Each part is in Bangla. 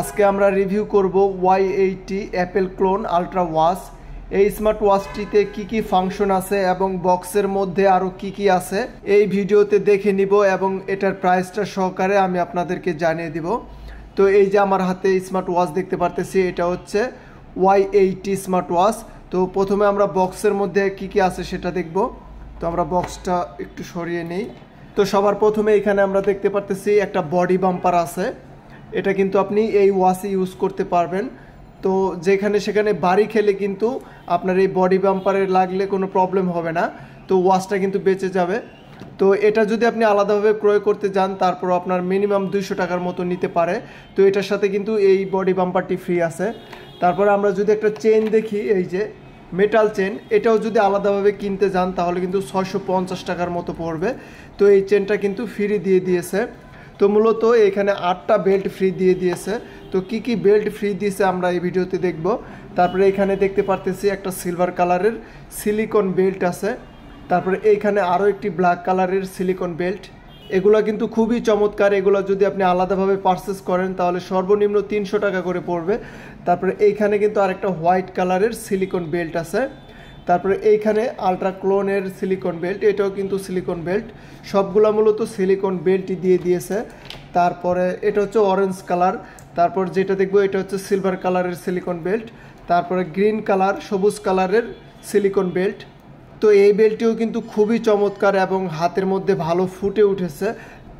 আজকে আমরা রিভিউ করব Y80 Apple clone ultra watch. এই স্মার্ট ওয়াচটিতে কি কি ফাংশন আছে এবং বক্সের মধ্যে আরও কি কি আছে এই ভিডিওতে দেখে নিব এবং এটার প্রাইসটা সহকারে আমি আপনাদেরকে জানিয়ে দিব। তো এই যে আমার হাতে স্মার্ট ওয়াচ দেখতে পারতেছি, এটা হচ্ছে Y80 স্মার্ট ওয়াচ। তো প্রথমে আমরা বক্সের মধ্যে কি কি আছে সেটা দেখব। তো আমরা বক্সটা একটু সরিয়ে নিই। তো সবার প্রথমে এখানে আমরা দেখতে পারতেছি একটা বডি বাম্পার আছে, এটা কিন্তু আপনি এই ওয়াচে ইউজ করতে পারবেন। তো যেখানে সেখানে বাড়ি খেলে কিন্তু আপনার এই বডি বাম্পারে লাগলে কোনো প্রবলেম হবে না, তো ওয়াচটা কিন্তু বেঁচে যাবে। তো এটা যদি আপনি আলাদাভাবে ক্রয় করতে যান তারপর আপনার মিনিমাম 200 টাকার মতো নিতে পারে। তো এটার সাথে কিন্তু এই বডি বাম্পারটি ফ্রি আছে। তারপরে আমরা যদি একটা চেন দেখি, এই যে মেটাল চেন, এটাও যদি আলাদাভাবে কিনতে যান তাহলে কিন্তু 650 টাকার মতো পড়বে। তো এই চেনটা কিন্তু ফ্রি দিয়ে দিয়েছে। তো মূলত এখানে 8টা বেল্ট ফ্রি দিয়ে দিয়েছে। তো কি কি বেল্ট ফ্রি দিয়েছে আমরা এই ভিডিওতে দেখব। তারপরে এখানে দেখতে পারতেছি একটা সিলভার কালারের সিলিকন বেল্ট আছে, তারপরে এইখানে আরও একটি ব্ল্যাক কালারের সিলিকন বেল্ট। এগুলো কিন্তু খুবই চমৎকার, এগুলো যদি আপনি আলাদাভাবে পারচেস করেন তাহলে সর্বনিম্ন 300 টাকা করে পড়বে। তারপরে এইখানে কিন্তু আরেকটা হোয়াইট কালারের সিলিকন বেল্ট আছে, তারপরে এইখানে আলট্রা ক্লোনের সিলিকন বেল্ট, এটাও কিন্তু সিলিকন বেল্ট। সবগুলো মূলত সিলিকন বেল্টই দিয়ে দিয়েছে। তারপরে এটা হচ্ছে অরেঞ্জ কালার, তারপর যেটা দেখবো এটা হচ্ছে সিলভার কালারের সিলিকন বেল্ট, তারপরে গ্রিন কালার সবুজ কালারের সিলিকন বেল্ট। তো এই বেল্টটিও কিন্তু খুবই চমৎকার এবং হাতের মধ্যে ভালো ফুটে উঠেছে।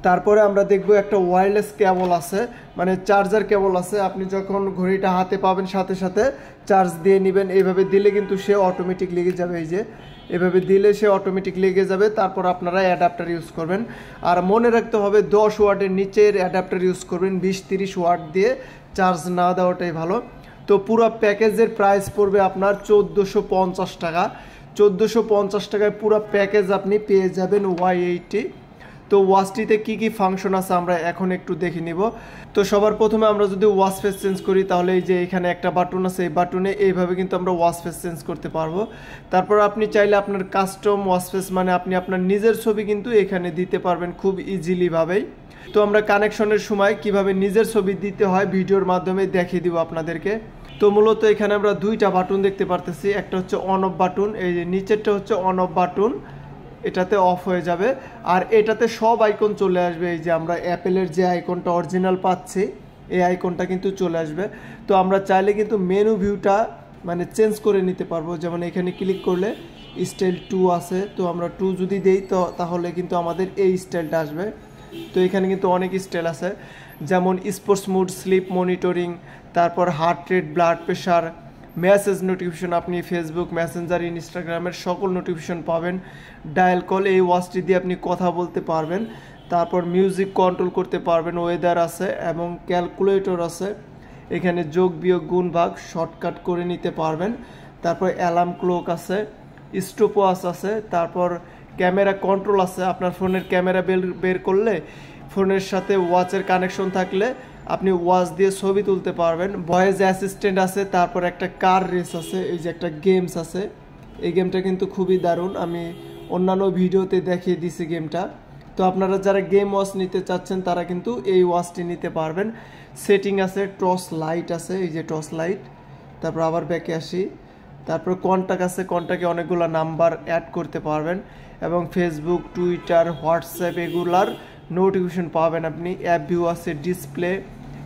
তারপরে আমরা দেখব একটা ওয়্যারলেস কেবল আছে, মানে চার্জার কেবল আছে। আপনি যখন ঘড়িটা হাতে পাবেন সাথে সাথে চার্জ দিয়ে নেবেন, এইভাবে দিলে কিন্তু সে অটোমেটিক লেগে যাবে। এই যে এভাবে দিলে সে অটোমেটিক লেগে যাবে। তারপর আপনারা অ্যাডাপ্টার ইউজ করবেন, আর মনে রাখতে হবে 10 ওয়াটের নিচের অ্যাডাপ্টার ইউজ করবেন, 20-30 ওয়াট দিয়ে চার্জ না দেওয়াটাই ভালো। তো পুরো প্যাকেজের প্রাইস পড়বে আপনার 1450 টাকা। 1450 টাকায় পুরো প্যাকেজ আপনি পেয়ে যাবেন Y80। তো ওয়াচটিতে কী কী ফাংশন আছে আমরা এখন একটু দেখে নিব। তো সবার প্রথমে আমরা যদি ওয়াচ ফেস চেঞ্জ করি তাহলে এই যে এখানে একটা বাটন আছে, এই বাটনে এইভাবে কিন্তু আমরা ওয়াচ ফেস চেঞ্জ করতে পারবো। তারপর আপনি চাইলে আপনার কাস্টম ওয়াচ ফেস, মানে আপনি আপনার নিজের ছবি কিন্তু এখানে দিতে পারবেন খুব ইজিলিভাবেই। তো আমরা কানেকশনের সময় কিভাবে নিজের ছবি দিতে হয় ভিডিওর মাধ্যমে দেখিয়ে দিব আপনাদেরকে। তো মূলত এখানে আমরা 2টা বাটন দেখতে পারতেছি, একটা হচ্ছে অন অফ বাটন, এই যে নিচেরটা হচ্ছে অন অফ বাটন, এটাতে অফ হয়ে যাবে। আর এটাতে সব আইকন চলে আসবে, এই যে আমরা অ্যাপেলের যে আইকনটা অরিজিনাল পাচ্ছি এই আইকনটা কিন্তু চলে আসবে। তো আমরা চাইলে কিন্তু মেনু ভিউটা মানে চেঞ্জ করে নিতে পারবো, যেমন এখানে ক্লিক করলে স্টাইল 2 আছে, তো আমরা 2 যদি দেই তো তাহলে কিন্তু আমাদের এই স্টাইলটা আসবে। তো এখানে কিন্তু অনেক স্টাইল আছে, যেমন স্পোর্টস মুড, স্লিপ মনিটরিং, তারপর heart rate, blood pressure, message notification, আপনি ফেসবুক, মেসেঞ্জার, ইনস্টাগ্রামের সকল নোটিফিকেশন পাবেন। ডায়াল কল, এই ওয়াচটি দিয়ে আপনি কথা বলতে পারবেন। তারপর মিউজিক কন্ট্রোল করতে পারবেন, ওয়েদার আছে এবং ক্যালকুলেটর আছে, এখানে যোগ বিয়োগ গুণ ভাগ শর্টকাট করে নিতে পারবেন। তারপর অ্যালার্ম ক্লক আছে, স্টপ ওয়াচ আছে, তারপর ক্যামেরা কন্ট্রোল আছে, আপনার ফোনের ক্যামেরা বের করলে ফোনের সাথে ওয়াচের কানেকশন থাকলে আপনি ওয়াচ দিয়ে ছবি তুলতে পারবেন। ভয়েস অ্যাসিস্ট্যান্ট আছে, তারপর একটা কার রেস আছে, এই যে একটা গেমস আছে, এই গেমটা কিন্তু খুবই দারুণ, আমি অন্যান্য ভিডিওতে দেখিয়ে দিছি গেমটা। তো আপনারা যারা গেম ওয়াচ নিতে চাচ্ছেন তারা কিন্তু এই ওয়াচটি নিতে পারবেন। সেটিং আছে, টর্চ লাইট আছে, এই যে টর্চ লাইট, তারপর আবার ব্যাকে আসি, তারপর কন্ট্যাক্ট আছে, কন্ট্যাক্টে অনেকগুলো নাম্বার অ্যাড করতে পারবেন এবং ফেসবুক, টুইটার, হোয়াটসঅ্যাপ এগুলার নোটিফিকেশন পাবেন আপনি। অ্যাপ ভিউ আছে, ডিসপ্লে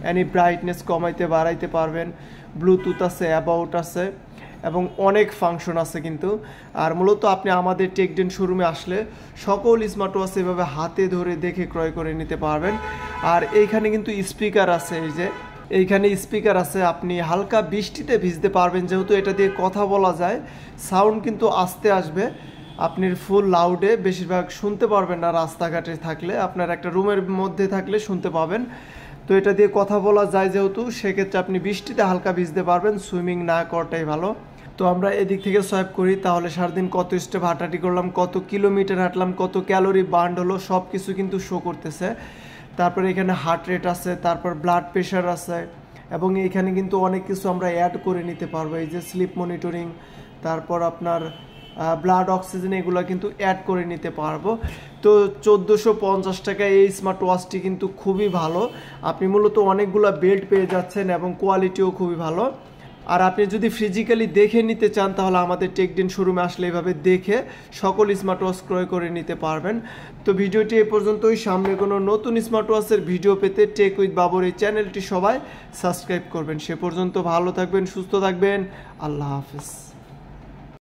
অ্যানি ব্রাইটনেস কমাইতে বাড়াইতে পারবেন, ব্লুটুথ আছে, অ্যাবাউট আছে এবং অনেক ফাংশন আছে কিন্তু। আর মূলত আপনি আমাদের টেকডেন শোরুমে আসলে সকল স্মার্ট ওয়াচ এভাবে হাতে ধরে দেখে ক্রয় করে নিতে পারবেন। আর এইখানে কিন্তু স্পিকার আছে, এই যে এইখানে স্পিকার আছে, আপনি হালকা বৃষ্টিতে ভিজতে পারবেন, যেহেতু এটা দিয়ে কথা বলা যায় সাউন্ড কিন্তু আস্তে আসবে, আপনি ফুল লাউডে বেশিরভাগ শুনতে পারবেন না, রাস্তাঘাটে থাকলে আপনার একটা রুমের মধ্যে থাকলে শুনতে পাবেন। তো এটা দিয়ে কথা বলা যায় যেহেতু, সেক্ষেত্রে আপনি বৃষ্টিতে হালকা ভিজতে পারবেন, সুইমিং না করাটাই ভালো। তো আমরা এদিক থেকে সোয়াইপ করি তাহলে সারাদিন কত স্টেপ হাঁটাহাঁটি করলাম, কত কিলোমিটার হাঁটলাম, কত ক্যালোরি বার্ন হলো, সব কিছু কিন্তু শো করতেছে। তারপরে এখানে হার্ট রেট আছে, তারপর ব্লাড প্রেশার আছে এবং এইখানে কিন্তু অনেক কিছু আমরা অ্যাড করে নিতে পারবো, এই যে স্লিপ মনিটরিং, তারপর আপনার ব্লাড অক্সিজেন এগুলো কিন্তু অ্যাড করে নিতে পারবো। তো 1450 টাকায় এই স্মার্ট ওয়াচটি কিন্তু খুবই ভালো। আপনি মূলত অনেকগুলো বেল্ট পেয়ে যাচ্ছেন এবং কোয়ালিটিও খুবই ভালো। আর আপনি যদি ফিজিক্যালি দেখে নিতে চান তাহলে আমাদের টেকডেন শোরুমে আসলে এইভাবে দেখে সকল স্মার্ট ওয়াচ ক্রয় করে নিতে পারবেন। তো ভিডিওটি এ পর্যন্তই। সামনে কোনো নতুন স্মার্ট ওয়াচের ভিডিও পেতে টেক উইথ বাবর এই চ্যানেলটি সবাই সাবস্ক্রাইব করবেন। সে পর্যন্ত ভালো থাকবেন, সুস্থ থাকবেন। আল্লাহ হাফেজ।